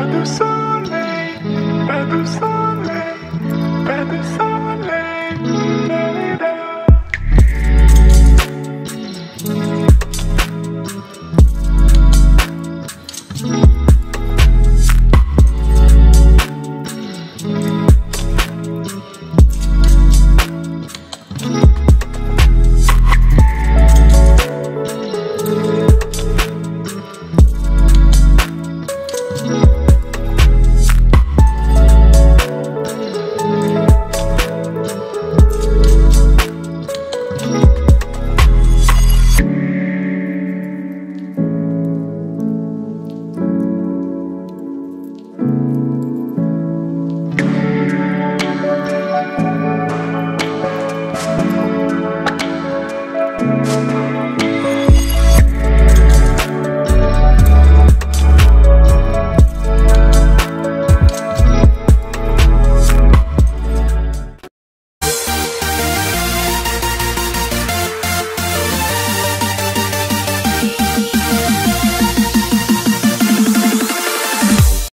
Pas de soleil, pas de soleil, pas de soleil.